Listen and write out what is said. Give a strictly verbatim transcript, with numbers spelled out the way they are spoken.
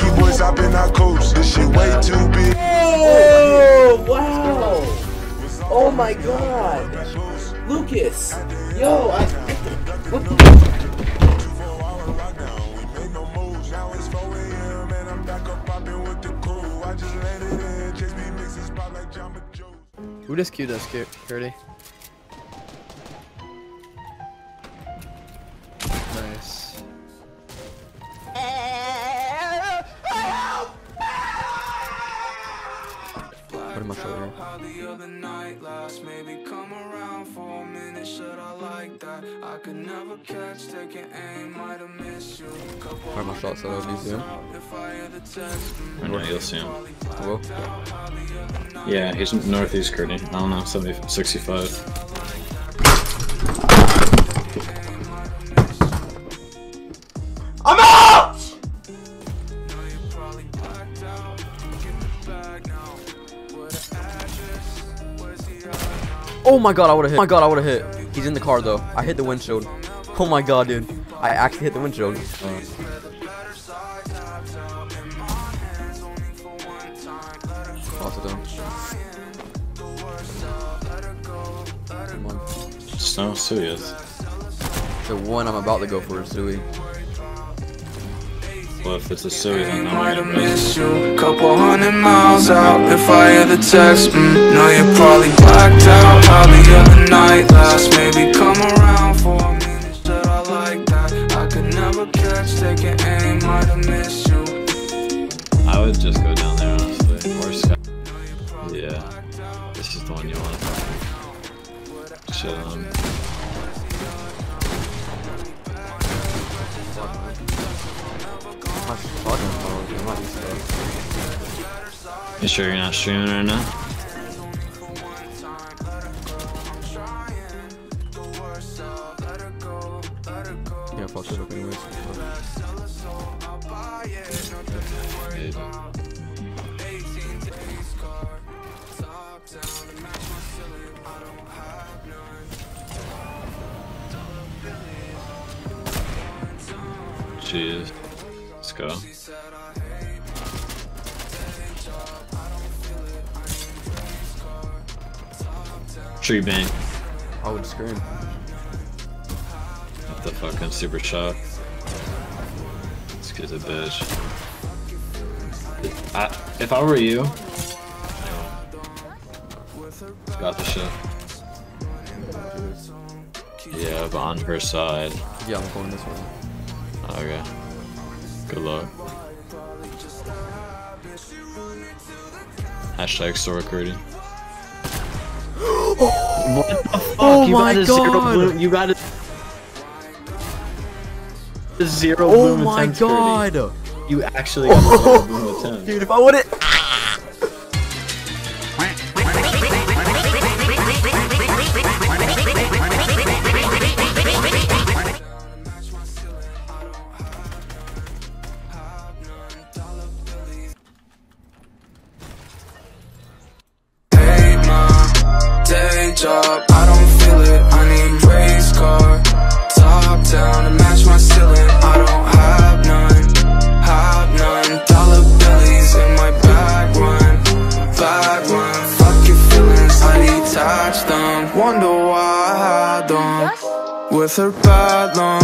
Rocky boys up in our coast. This shit way too big. Oh, wow. Oh my god. Lucas. Yo, I. What the? Who does Q does Q? Curdy. Nice. What am I feeling? How the other night last, maybe come around for a minute. Should I like that? I could never catch, taking aim, might have missed you. Where are my shots at? I'll be soon. I know you'll see him. Hello? Yeah, he's northeast, Curdy. I don't know, seventy, sixty-five. I'm out! Oh my god, I would've hit. Oh my god, I would've hit. He's in the car though. I hit the windshield. Oh my god, dude. I actually hit the windshield. Uh. So serious. The one I'm about to go for is Zooey. Well, if it's a series, I might have missed you. Couple hundred miles out. If I hear the text, mm, no, you're probably blacked out. How the other night last, maybe come around for a minute. That I like that. I could never catch, taking aim, might have missed you. I would just go down there, honestly. Or sky. Yeah. This is the one you want to find. Chill on. You sure you're not streaming right now? Yeah, I'll shut up anyways. Jeez. Let's go. Tree bank. I would scream. What the fuck? I'm super shot. Let's get the bitch. I, if I were you, got the shit. Yeah, but on her side. Yeah, I'm going this way. Okay. Good luck. Hashtag store recruiting. Oh, what the fuck? Oh you my got a god! Zero you got a zero oh bloom my god! thirty. You actually got a zero bloom attempt. Dude, if I wouldn't. Job. I don't feel it, I need race car. Top down to match my ceiling. I don't have none, have none. Dollar billies in my bag run, bag run. Fuck your feelings, I detach them. Wonder why I had them. With her bad long.